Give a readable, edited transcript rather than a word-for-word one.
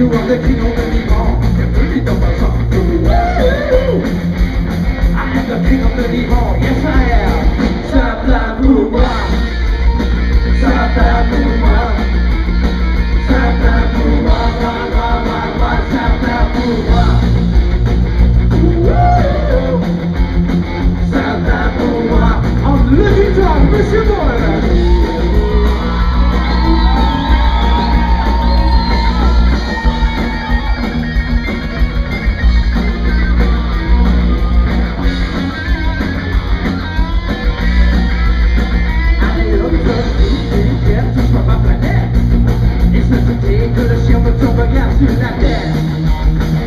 you are the king of the demon. And really don't want something to do. I am the king of the demon. Yes, I am. Sablabuma. Sablabuma. Sablabuma. Sablabuma. Sablabuma. Monsieur Boyle. It's not to take a shot, but over gas you like that.